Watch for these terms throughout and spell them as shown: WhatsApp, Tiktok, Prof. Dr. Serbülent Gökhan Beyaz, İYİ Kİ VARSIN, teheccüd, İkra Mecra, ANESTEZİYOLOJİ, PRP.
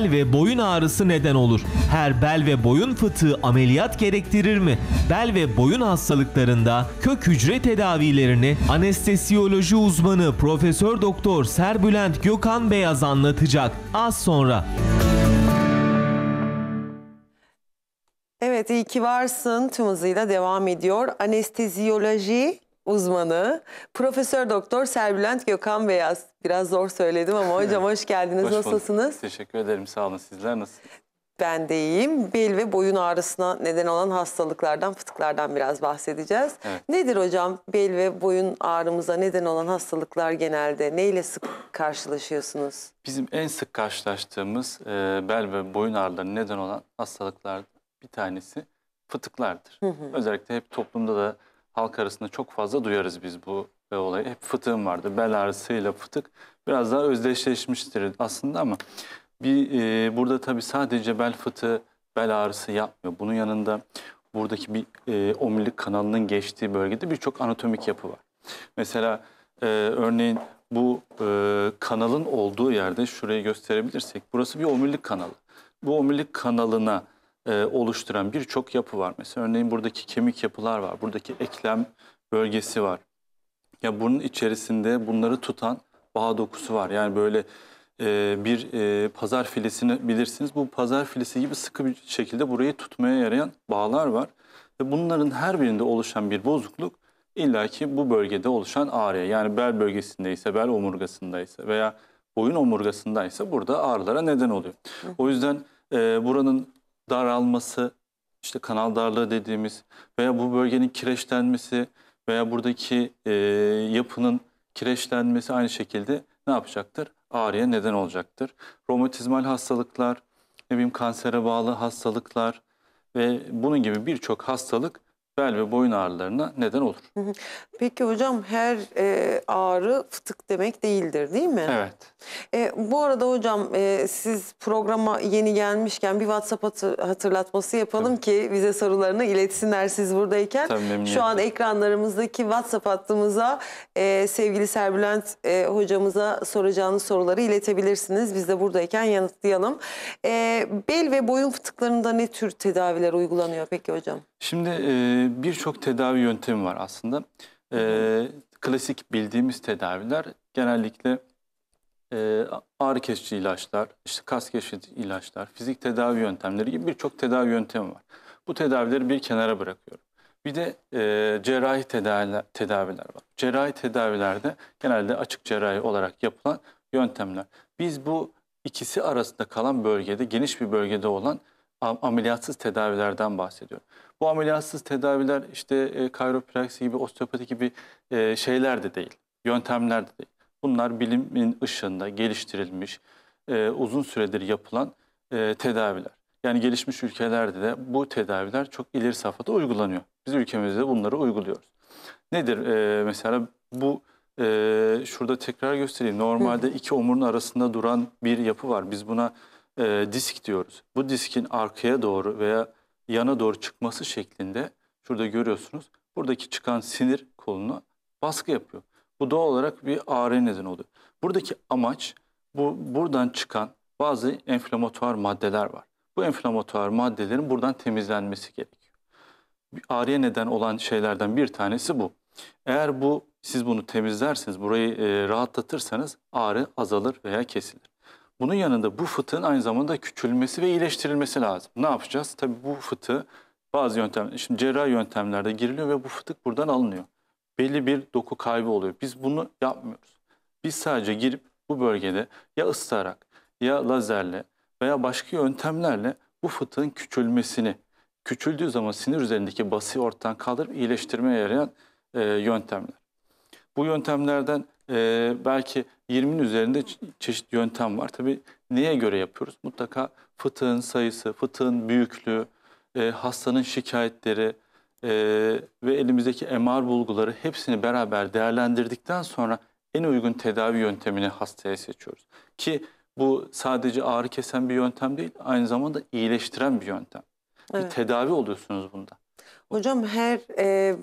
bel ve boyun ağrısı neden olur? Her bel ve boyun fıtığı ameliyat gerektirir mi? Bel ve boyun hastalıklarında kök hücre tedavilerini anesteziyoloji uzmanı Prof. Dr. Serbülent Gökhan Beyaz anlatacak az sonra. Evet, iyi ki varsın tüm hızıyla devam ediyor. Anesteziyoloji uzmanı Profesör Doktor Serbülent Gökhan Beyaz. Biraz zor söyledim ama hocam hoş geldiniz. Hoş Nasılsınız? Teşekkür ederim. Sağ olun. Sizler nasılsınız? Ben de iyiyim. Bel ve boyun ağrısına neden olan hastalıklardan, fıtıklardan biraz bahsedeceğiz. Evet. Nedir hocam? Bel ve boyun ağrımıza neden olan hastalıklar genelde neyle sık karşılaşıyorsunuz? Bizim en sık karşılaştığımız bel ve boyun ağrılarına neden olan hastalıklardan bir tanesi fıtıklardır. Özellikle hep toplumda da halk arasında çok fazla duyarız biz bu olayı. Hep fıtığım vardı. Bel ağrısıyla fıtık biraz daha özdeşleşmiştir aslında ama burada tabii sadece bel fıtığı, bel ağrısı yapmıyor. Bunun yanında buradaki bir omurilik kanalının geçtiği bölgede birçok anatomik yapı var. Mesela örneğin bu kanalın olduğu yerde şurayı gösterebilirsek burası bir omurilik kanalı. Bu omurilik kanalına oluşturan birçok yapı var. Mesela örneğin buradaki kemik yapılar var. Buradaki eklem bölgesi var. Ya bunun içerisinde bunları tutan bağ dokusu var. Yani böyle bir pazar filesini bilirsiniz. Bu pazar filesi gibi sıkı bir şekilde burayı tutmaya yarayan bağlar var. Ve bunların her birinde oluşan bir bozukluk illaki bu bölgede oluşan ağrıya. Yani bel bölgesindeyse, bel omurgasındaysa veya boyun omurgasındaysa burada ağrılara neden oluyor. O yüzden buranın daralması, işte kanal darlığı dediğimiz veya bu bölgenin kireçlenmesi veya buradaki yapının kireçlenmesi aynı şekilde ne yapacaktır? Ağrıya neden olacaktır. Romatizmal hastalıklar, ne bileyim kansere bağlı hastalıklar ve bunun gibi birçok hastalık bel ve boyun ağrılarına neden olur. Peki hocam her ağrı fıtık demek değildir değil mi? Evet. Bu arada hocam siz programa yeni gelmişken bir WhatsApp hatırlatması yapalım ki bize sorularını iletsinler siz buradayken. Tabii, şu an ekranlarımızdaki WhatsApp hattımıza sevgili Serbülent hocamıza soracağınız soruları iletebilirsiniz. Biz de buradayken yanıtlayalım. Bel ve boyun fıtıklarında ne tür tedaviler uygulanıyor peki hocam? Şimdi birçok tedavi yöntemi var aslında. Klasik bildiğimiz tedaviler genellikle ağrı kesici ilaçlar, işte kas kesici ilaçlar, fizik tedavi yöntemleri gibi birçok tedavi yöntemi var. Bu tedavileri bir kenara bırakıyorum. Bir de cerrahi tedaviler var. Cerrahi tedavilerde genelde açık cerrahi olarak yapılan yöntemler. Biz bu ikisi arasında kalan bölgede, geniş bir bölgede olan ameliyatsız tedavilerden bahsediyorum. Bu ameliyatsız tedaviler işte kayropraksi gibi, osteopati gibi şeyler de değil, yöntemler de değil. Bunlar bilimin ışığında geliştirilmiş, uzun süredir yapılan tedaviler. Yani gelişmiş ülkelerde de bu tedaviler çok ileri safhada uygulanıyor. Biz ülkemizde bunları uyguluyoruz. Nedir mesela bu, şurada tekrar göstereyim. Normalde iki omurun arasında duran bir yapı var. Biz buna disk diyoruz. Bu diskin arkaya doğru veya yana doğru çıkması şeklinde şurada görüyorsunuz. Buradaki çıkan sinir koluna baskı yapıyor. Bu doğal olarak bir ağrıya neden oluyor. Buradaki amaç buradan çıkan bazı enflamatuar maddeler var. Bu enflamatuar maddelerin buradan temizlenmesi gerekiyor. Ağrıya neden olan şeylerden bir tanesi bu. Eğer siz bunu temizlerseniz, burayı rahatlatırsanız ağrı azalır veya kesilir. Bunun yanında bu fıtığın aynı zamanda küçülmesi ve iyileştirilmesi lazım. Ne yapacağız? Tabii bu fıtığı bazı yöntemler, şimdi cerrahi yöntemlerde giriliyor ve bu fıtık buradan alınıyor. Belli bir doku kaybı oluyor. Biz bunu yapmıyoruz. Biz sadece girip bu bölgede ya ısıtarak ya lazerle veya başka yöntemlerle bu fıtığın küçülmesini, küçüldüğü zaman sinir üzerindeki basıyı ortadan kaldırıp iyileştirmeye yarayan yöntemler. Bu yöntemlerden belki 20'nin üzerinde çeşitli yöntem var. Tabii neye göre yapıyoruz? Mutlaka fıtığın sayısı, fıtığın büyüklüğü, hastanın şikayetleri ve elimizdeki MR bulguları hepsini beraber değerlendirdikten sonra en uygun tedavi yöntemini hastaya seçiyoruz. Ki bu sadece ağrı kesen bir yöntem değil, aynı zamanda iyileştiren bir yöntem. Evet. Bir tedavi oluyorsunuz bunda. Hocam her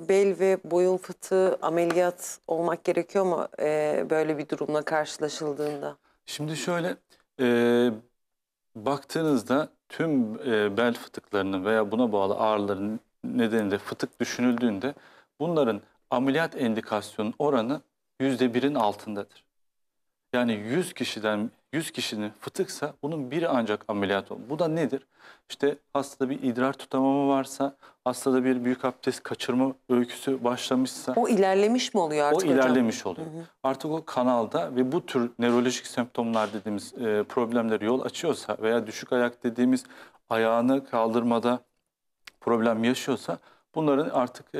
bel ve boyun fıtığı ameliyat olmak gerekiyor mu böyle bir durumla karşılaşıldığında? Şimdi şöyle baktığınızda tüm bel fıtıklarının veya buna bağlı ağrıların nedeniyle fıtık düşünüldüğünde bunların ameliyat endikasyonun oranı %1'in altındadır. Yani 100 kişinin fıtıksa bunun biri ancak ameliyat olur. Bu da nedir? İşte hastada bir idrar tutamama varsa, hastada bir büyük abdest kaçırma öyküsü başlamışsa. O ilerlemiş mi oluyor artık hocam? O ilerlemiş oluyor. Hı hı. Artık o kanalda ve bu tür nörolojik semptomlar dediğimiz problemleri yol açıyorsa veya düşük ayak dediğimiz ayağını kaldırmada problem yaşıyorsa bunların artık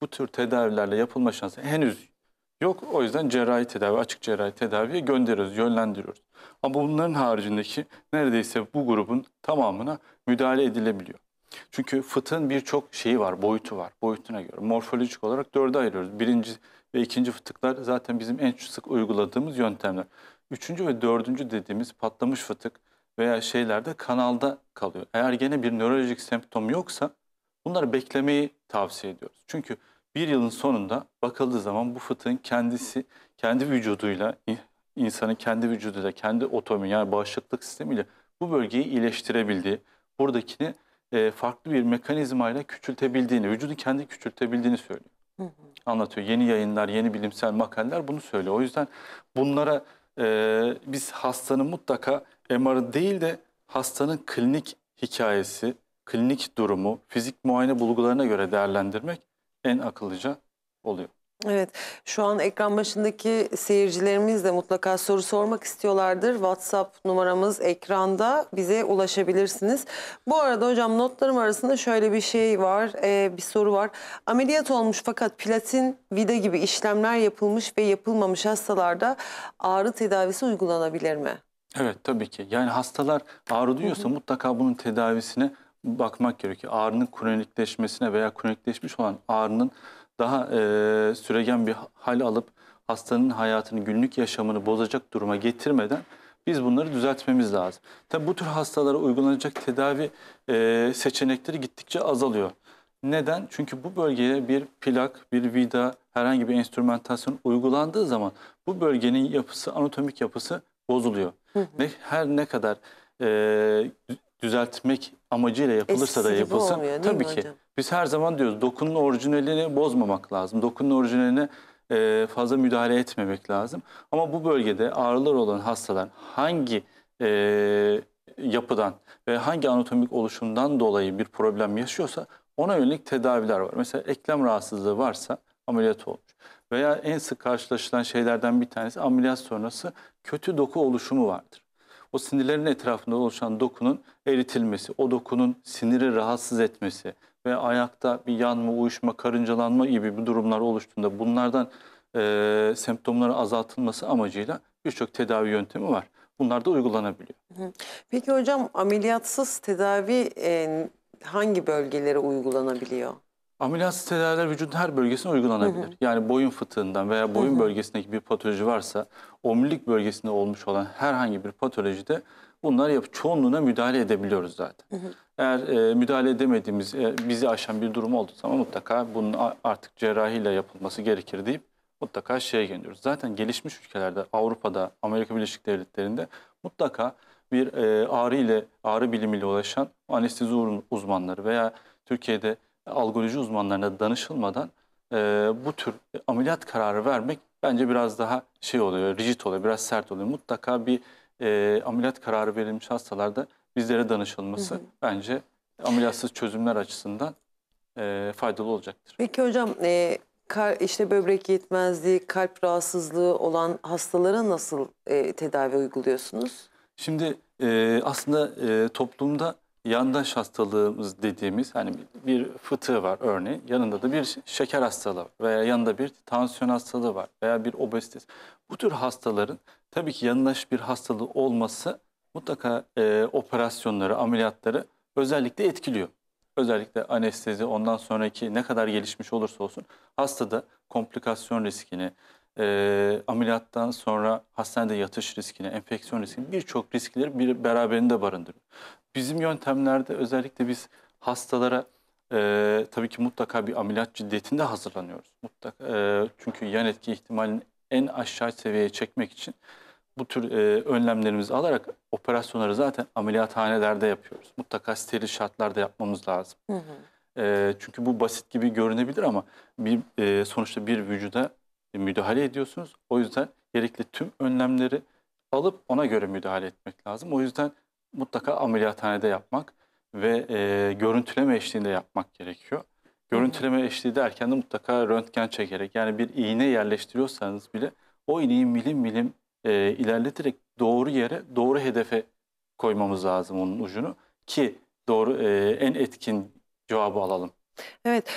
bu tür tedavilerle yapılma şansı henüz yok. O yüzden cerrahi tedavi, açık cerrahi tedaviye gönderiyoruz, yönlendiriyoruz. Ama bunların haricindeki neredeyse bu grubun tamamına müdahale edilebiliyor. Çünkü fıtığın birçok şeyi var, boyutu var. Boyutuna göre morfolojik olarak 4'e ayırıyoruz. 1. ve 2. fıtıklar zaten bizim en sık uyguladığımız yöntemler. 3. ve 4. dediğimiz patlamış fıtık veya şeylerde kanalda kalıyor. Eğer gene bir nörolojik semptom yoksa bunları beklemeyi tavsiye ediyoruz. Çünkü bir yılın sonunda bakıldığı zaman bu fıtığın kendisi, kendi vücuduyla, insanın kendi vücuduyla, kendi otomi yani bağışıklık sistemiyle bu bölgeyi iyileştirebildiği, buradakini farklı bir mekanizmayla küçültebildiğini, vücudu kendi küçültebildiğini söylüyor. Hı hı. Anlatıyor. Yeni yayınlar, yeni bilimsel makaleler bunu söylüyor. O yüzden bunlara biz hastanın mutlaka MR'ı değil de hastanın klinik hikayesi, klinik durumu, fizik muayene bulgularına göre değerlendirmek en akıllıca oluyor. Evet, şu an ekran başındaki seyircilerimiz de mutlaka soru sormak istiyorlardır. WhatsApp numaramız ekranda, bize ulaşabilirsiniz. Bu arada hocam notlarım arasında şöyle bir şey var, bir soru var. Ameliyat olmuş fakat platin, vida gibi işlemler yapılmış ve yapılmamış hastalarda ağrı tedavisi uygulanabilir mi? Evet, tabii ki. Yani hastalar ağrı duyuyorsa Hı-hı. mutlaka bunun tedavisine bakmak gerekiyor. Ağrının kronikleşmesine veya kronikleşmiş olan ağrının daha süregen bir hal alıp hastanın hayatını, günlük yaşamını bozacak duruma getirmeden biz bunları düzeltmemiz lazım. Tabi bu tür hastalara uygulanacak tedavi seçenekleri gittikçe azalıyor. Neden? Çünkü bu bölgeye bir plak, bir vida, herhangi bir enstrümantasyon uygulandığı zaman bu bölgenin yapısı, anatomik yapısı bozuluyor. Hı hı. Her ne kadar düzeltmek amacıyla yapılırsa da yapılsa olmuyor, tabii ki. Hocam? Biz her zaman diyoruz dokunun orijinalini bozmamak lazım. Dokunun orijinaline fazla müdahale etmemek lazım. Ama bu bölgede ağrılar olan hastalar hangi yapıdan ve hangi anatomik oluşumdan dolayı bir problem yaşıyorsa ona yönelik tedaviler var. Mesela eklem rahatsızlığı varsa ameliyat olmuş. Veya en sık karşılaşılan şeylerden bir tanesi ameliyat sonrası kötü doku oluşumu vardır. O sinirlerin etrafında oluşan dokunun eritilmesi, o dokunun siniri rahatsız etmesi ve ayakta bir yanma, uyuşma, karıncalanma gibi bir durumlar oluştuğunda bunlardan semptomların azaltılması amacıyla birçok tedavi yöntemi var. Bunlar da uygulanabiliyor. Peki hocam ameliyatsız tedavi hangi bölgelere uygulanabiliyor? Ameliyatsız tedaviler vücudun her bölgesine uygulanabilir. Hı hı. Yani boyun fıtığından veya boyun hı hı. bölgesindeki bir patoloji varsa, omurilik bölgesinde olmuş olan herhangi bir patolojide bunlar çoğunluğuna müdahale edebiliyoruz zaten. Hı hı. Eğer müdahale edemediğimiz, bizi aşan bir durum olduğu zaman mutlaka bunun artık cerrahiyle yapılması gerekir deyip mutlaka şeye gönderiyoruz. Zaten gelişmiş ülkelerde, Avrupa'da, Amerika Birleşik Devletleri'nde mutlaka bir ağrı bilimiyle ulaşan anestezi uzmanları veya Türkiye'de algoloji uzmanlarına danışılmadan bu tür ameliyat kararı vermek bence biraz daha şey oluyor, rigid oluyor, biraz sert oluyor. Mutlaka bir ameliyat kararı verilmiş hastalarda bizlere danışılması hı hı. bence ameliyatsız çözümler açısından faydalı olacaktır. Peki hocam işte böbrek yetmezliği, kalp rahatsızlığı olan hastalara nasıl tedavi uyguluyorsunuz? Şimdi aslında toplumda yandaş hastalığımız dediğimiz hani bir fıtığı var örneğin, yanında da bir şeker hastalığı var veya yanında bir tansiyon hastalığı var veya bir obezite. Bu tür hastaların tabii ki yandaş bir hastalığı olması mutlaka operasyonları, ameliyatları özellikle etkiliyor. Özellikle anestezi, ondan sonraki ne kadar gelişmiş olursa olsun hastada komplikasyon riskini, ameliyattan sonra hastanede yatış riskini, enfeksiyon riskini, birçok riskleri beraberinde barındırıyor. Bizim yöntemlerde özellikle biz hastalara tabii ki mutlaka bir ameliyat ciddiyetinde hazırlanıyoruz. Mutlaka, çünkü yan etki ihtimalini en aşağı seviyeye çekmek için bu tür önlemlerimizi alarak operasyonları zaten ameliyathanelerde yapıyoruz. Mutlaka steril şartlarda yapmamız lazım. Hı hı. Çünkü bu basit gibi görünebilir ama sonuçta bir vücuda müdahale ediyorsunuz. O yüzden gerekli tüm önlemleri alıp ona göre müdahale etmek lazım. O yüzden mutlaka ameliyathanede yapmak ve görüntüleme eşliğinde yapmak gerekiyor. Görüntüleme eşliği derken de mutlaka röntgen çekerek, yani bir iğne yerleştiriyorsanız bile o iğneyi milim milim ilerleterek doğru yere, doğru hedefe koymamız lazım onun ucunu ki doğru en etkin cevabı alalım. Evet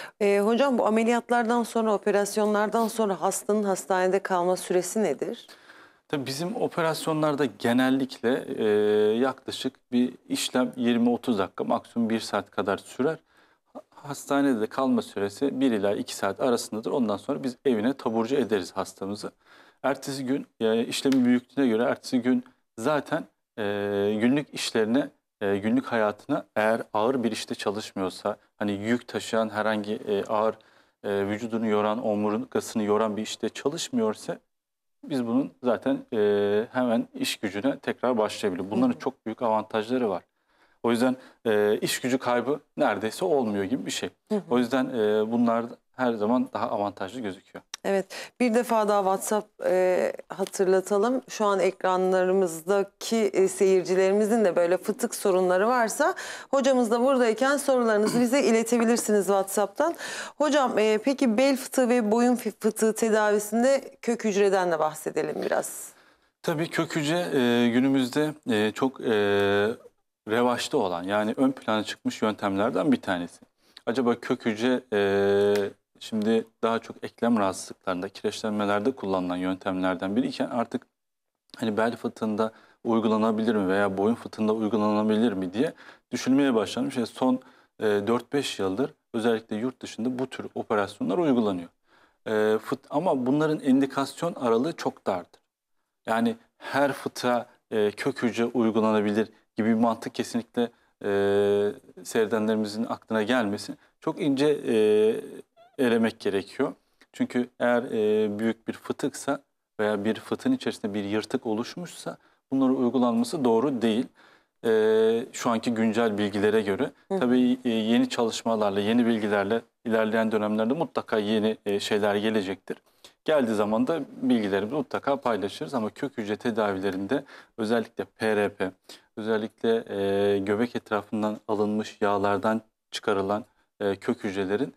hocam, bu ameliyatlardan sonra, operasyonlardan sonra hastanın hastanede kalma süresi nedir? Tabii bizim operasyonlarda genellikle yaklaşık bir işlem 20-30 dakika, maksimum 1 saat kadar sürer. Hastanede de kalma süresi 1 ila 2 saat arasındadır. Ondan sonra biz evine taburcu ederiz hastamızı. Ertesi gün işlemin büyüklüğüne göre ertesi gün zaten günlük işlerine, günlük hayatına, eğer ağır bir işte çalışmıyorsa, hani yük taşıyan herhangi ağır vücudunu yoran, omurgasını yoran bir işte çalışmıyorsa biz bunun zaten hemen iş gücüne tekrar başlayabiliriz. Bunların çok büyük avantajları var. O yüzden iş gücü kaybı neredeyse olmuyor gibi bir şey. Hı hı. O yüzden bunlar her zaman daha avantajlı gözüküyor. Evet, bir defa daha WhatsApp hatırlatalım. Şu an ekranlarımızdaki seyircilerimizin de böyle fıtık sorunları varsa hocamız da buradayken sorularınızı bize iletebilirsiniz WhatsApp'tan. Hocam peki bel fıtığı ve boyun fıtığı tedavisinde kök hücreden de bahsedelim biraz. Tabii kök hücre günümüzde çok revaçta olan, yani ön plana çıkmış yöntemlerden bir tanesi. Acaba kök hücre şimdi daha çok eklem rahatsızlıklarında, kireçlenmelerde kullanılan yöntemlerden biriyken artık hani bel fıtığında uygulanabilir mi veya boyun fıtığında uygulanabilir mi diye düşünmeye başlanmış. Yani son 4-5 yıldır özellikle yurt dışında bu tür operasyonlar uygulanıyor. Ama bunların indikasyon aralığı çok dardır. Yani her fıtığa kök hücre uygulanabilir gibi bir mantık kesinlikle seyredenlerimizin aklına gelmesin. Çok ince elemek gerekiyor. Çünkü eğer büyük bir fıtıksa veya bir fıtığın içerisinde bir yırtık oluşmuşsa bunların uygulanması doğru değil. Şu anki güncel bilgilere göre. Hı. Tabii yeni çalışmalarla, yeni bilgilerle ilerleyen dönemlerde mutlaka yeni şeyler gelecektir. Geldiği zaman da bilgilerimizi mutlaka paylaşırız ama kök hücre tedavilerinde özellikle PRP, özellikle göbek etrafından alınmış yağlardan çıkarılan kök hücrelerin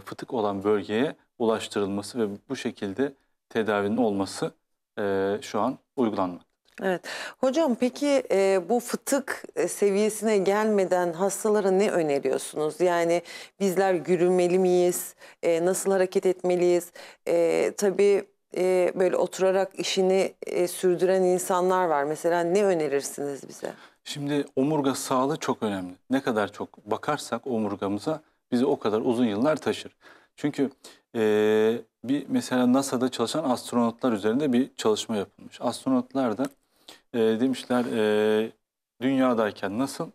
fıtık olan bölgeye ulaştırılması ve bu şekilde tedavinin olması şu an uygulanmaktadır. Evet. Hocam peki bu fıtık seviyesine gelmeden hastalara ne öneriyorsunuz? Yani bizler yürümeli miyiz? Nasıl hareket etmeliyiz? Tabii böyle oturarak işini sürdüren insanlar var. Mesela ne önerirsiniz bize? Şimdi omurga sağlığı çok önemli. Ne kadar çok bakarsak omurgamıza bizi o kadar uzun yıllar taşır. Çünkü bir mesela NASA'da çalışan astronotlar üzerinde bir çalışma yapılmış. Astronotlar da demişler dünyadayken nasıl,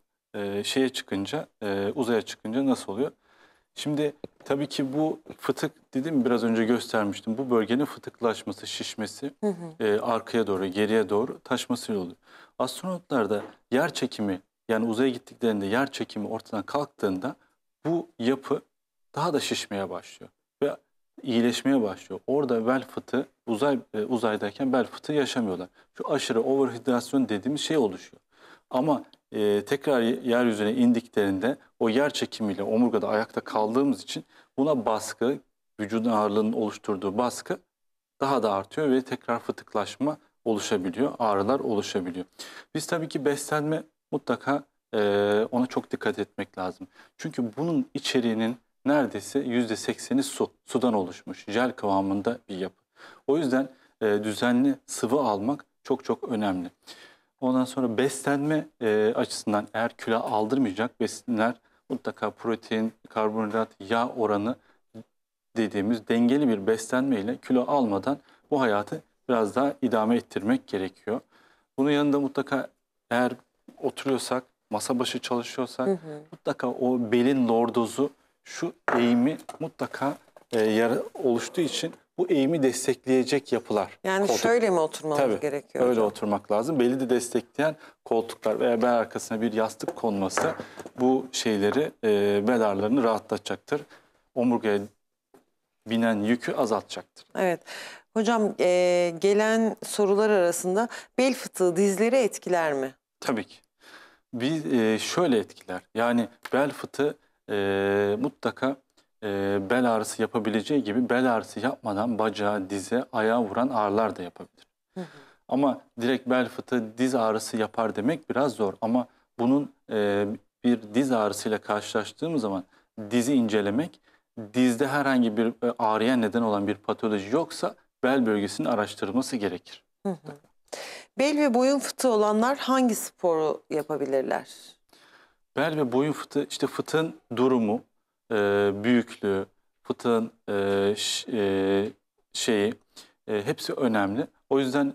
uzaya çıkınca nasıl oluyor? Şimdi tabii ki bu fıtık dedim, biraz önce göstermiştim. Bu bölgenin fıtıklaşması, şişmesi, hı hı. Arkaya doğru, geriye doğru taşmasıyla oluyor. Astronotlar da yer çekimi, yani uzaya gittiklerinde yer çekimi ortadan kalktığında bu yapı daha da şişmeye başlıyor ve iyileşmeye başlıyor. Orada bel fıtığı, uzaydayken bel fıtığı yaşamıyorlar. Şu aşırı overhidrasyon dediğimiz şey oluşuyor. Ama tekrar yeryüzüne indiklerinde o yer çekimiyle omurgada ayakta kaldığımız için buna baskı, vücudun ağırlığının oluşturduğu baskı daha da artıyor ve tekrar fıtıklaşma oluşabiliyor, ağrılar oluşabiliyor. Biz tabii ki beslenme mutlaka ona çok dikkat etmek lazım. Çünkü bunun içeriğinin neredeyse %80'i su. Sudan oluşmuş, jel kıvamında bir yapı. O yüzden düzenli sıvı almak çok çok önemli. Ondan sonra beslenme açısından eğer kilo aldırmayacak besinler, mutlaka protein, karbonhidrat, yağ oranı dediğimiz dengeli bir beslenme ile kilo almadan bu hayatı biraz daha idame ettirmek gerekiyor. Bunun yanında mutlaka eğer oturuyorsak, masa başı çalışıyorsak, hı hı. mutlaka o belin lordozu, şu eğimi mutlaka oluştuğu için bu eğimi destekleyecek yapılar. Yani koltuk. Şöyle mi oturmamız tabii, gerekiyor? Öyle hocam? Oturmak lazım. Beli de destekleyen koltuklar veya bel arkasına bir yastık konması bu şeyleri, bel ağrılarını rahatlatacaktır. Omurgaya binen yükü azaltacaktır. Evet. Hocam gelen sorular arasında bel fıtığı dizleri etkiler mi? Tabii ki. Şöyle etkiler. Yani bel fıtığı mutlaka bel ağrısı yapabileceği gibi bel ağrısı yapmadan bacağa, dize, ayağa vuran ağrılar da yapabilir. Hı hı. Ama direkt bel fıtığı diz ağrısı yapar demek biraz zor. Ama bunun bir diz ağrısıyla karşılaştığımız zaman dizi incelemek, dizde herhangi bir ağrıya neden olan bir patoloji yoksa bel bölgesinin araştırılması gerekir. Hı hı. Bel ve boyun fıtığı olanlar hangi sporu yapabilirler? Bel ve boyun fıtığı, işte fıtığın durumu, büyüklüğü, fıtığın şeyi, hepsi önemli. O yüzden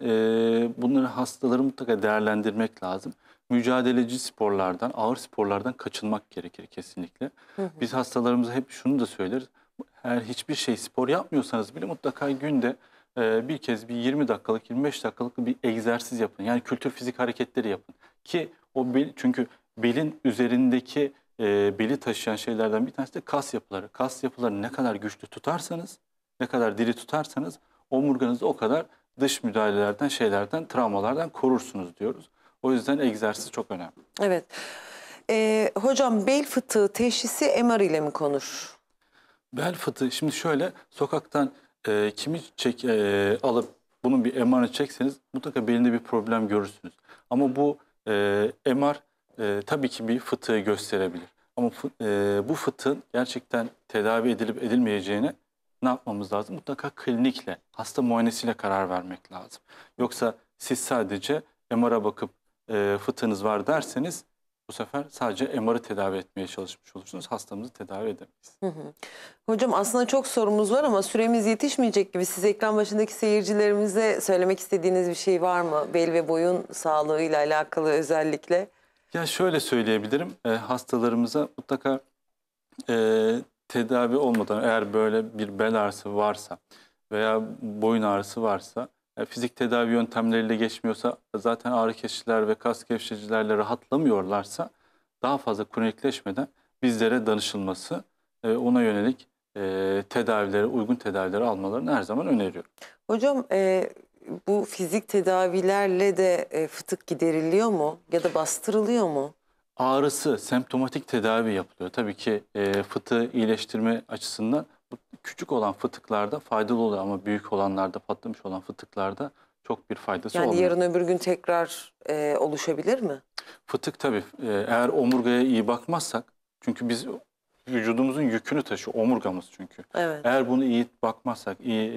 bunları, hastaları mutlaka değerlendirmek lazım. Mücadeleci sporlardan, ağır sporlardan kaçınmak gerekir kesinlikle. Hı hı. Biz hastalarımıza hep şunu da söyleriz. Eğer hiçbir şey spor yapmıyorsanız bile mutlaka günde bir kez bir 20 dakikalık, 25 dakikalık bir egzersiz yapın. Yani kültür fizik hareketleri yapın. Ki o bel, çünkü belin üzerindeki beli taşıyan şeylerden bir tanesi de kas yapıları. Kas yapılarını ne kadar güçlü tutarsanız, ne kadar diri tutarsanız omurganızı o kadar dış müdahalelerden, şeylerden, travmalardan korursunuz diyoruz. O yüzden egzersiz çok önemli. Evet. Hocam bel fıtığı teşhisi MR ile mi konur? Bel fıtığı, şimdi şöyle, sokaktan alıp bunun bir MR'ını çekseniz mutlaka belinde bir problem görürsünüz. Ama bu MR tabii ki bir fıtığı gösterebilir. Ama bu fıtığın gerçekten tedavi edilip edilmeyeceğine ne yapmamız lazım? Mutlaka klinikle, hasta muayenesiyle karar vermek lazım. Yoksa siz sadece MR'a bakıp fıtığınız var derseniz bu sefer sadece MR'ı tedavi etmeye çalışmış olursunuz. Hastamızı tedavi edemeyiz. Hı hı. Hocam aslında çok sorumuz var ama süremiz yetişmeyecek gibi. Siz ekran başındaki seyircilerimize söylemek istediğiniz bir şey var mı? Bel ve boyun sağlığıyla alakalı özellikle. Ya şöyle söyleyebilirim. Hastalarımıza mutlaka tedavi olmadan, eğer böyle bir bel ağrısı varsa veya boyun ağrısı varsa, fizik tedavi yöntemleriyle geçmiyorsa, zaten ağrı kesiciler ve kas gevşeticilerle rahatlamıyorlarsa daha fazla kronikleşmeden bizlere danışılması, ona yönelik tedavileri, uygun tedavileri almalarını her zaman öneriyorum. Hocam bu fizik tedavilerle de fıtık gideriliyor mu ya da bastırılıyor mu? Ağrısı, semptomatik tedavi yapılıyor. Tabii ki fıtığı iyileştirme açısından küçük olan fıtıklarda faydalı oluyor ama büyük olanlarda, patlamış olan fıtıklarda çok bir faydası olmuyor. Yani yarın öbür gün tekrar oluşabilir mi? Fıtık tabii. Eğer omurgaya iyi bakmazsak, çünkü biz vücudumuzun yükünü taşıyor, omurgamız çünkü. Evet. Eğer bunu iyi bakmazsak, iyi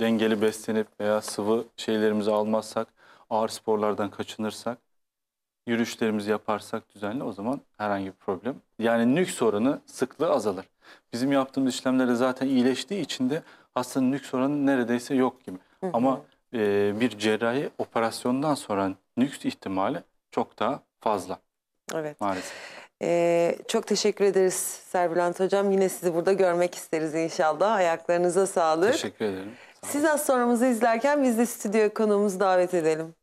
dengeli beslenip veya sıvı şeylerimizi almazsak, ağır sporlardan kaçınırsak, yürüyüşlerimizi yaparsak düzenli, o zaman herhangi bir problem. Yani nüks oranı, sıklığı azalır. Bizim yaptığımız işlemlerde zaten iyileştiği için de hastanın nüks oranı neredeyse yok gibi. Hı hı. Ama bir cerrahi operasyondan sonra nüks ihtimali çok daha fazla. Evet. Maalesef. Çok teşekkür ederiz Serbülent Hocam. Yine sizi burada görmek isteriz inşallah. Ayaklarınıza sağlık. Teşekkür ederim. Sağ olun. Siz az sonramızı izlerken biz de stüdyo konuğumuzu davet edelim.